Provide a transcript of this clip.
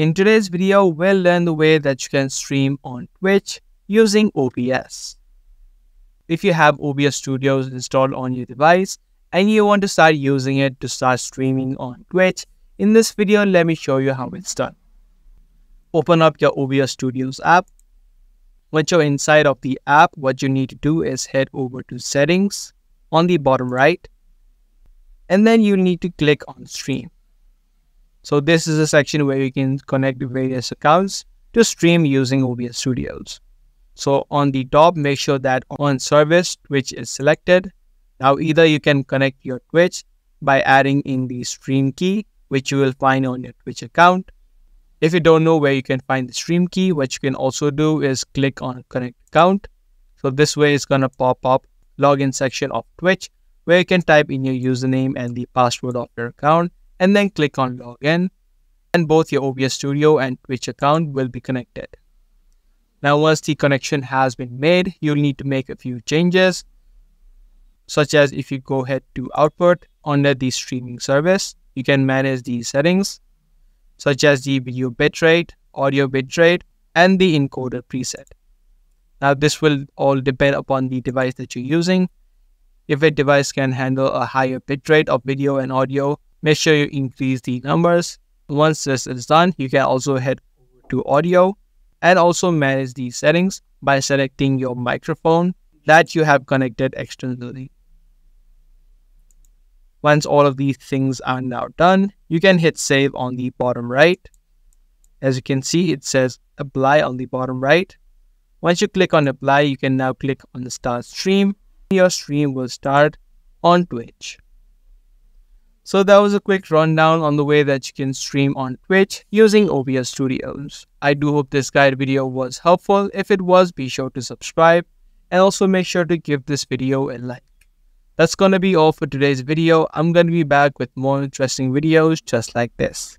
In today's video, we'll learn the way that you can stream on Twitch using OBS. If you have OBS Studios installed on your device and you want to start using it to start streaming on Twitch, in this video, let me show you how it's done. Open up your OBS Studios app. Once you're inside of the app, what you need to do is head over to Settings on the bottom right, and then you need to click on Stream. So this is a section where you can connect various accounts to stream using OBS Studios. So on the top, make sure that on service, Twitch is selected. Now either you can connect your Twitch by adding in the stream key, which you will find on your Twitch account. If you don't know where you can find the stream key, what you can also do is click on Connect Account. So this way it's going to pop up login section of Twitch, where you can type in your username and the password of your account, and then click on Login, and both your OBS Studio and Twitch account will be connected. Now once the connection has been made, you'll need to make a few changes, such as if you go ahead to Output under the streaming service, you can manage the settings, such as the video bitrate, audio bitrate, and the encoder preset. Now this will all depend upon the device that you're using. If a device can handle a higher bitrate of video and audio, make sure you increase the numbers. Once this is done, you can also head over to audio and also manage the settings by selecting your microphone that you have connected externally. Once all of these things are now done, you can hit save on the bottom right. As you can see, it says apply on the bottom right. Once you click on apply, you can now click on the start stream. Your stream will start on Twitch. So that was a quick rundown on the way that you can stream on Twitch using OBS Studios. I do hope this guide video was helpful. If it was, be sure to subscribe and also make sure to give this video a like. That's gonna be all for today's video. I'm gonna be back with more interesting videos just like this.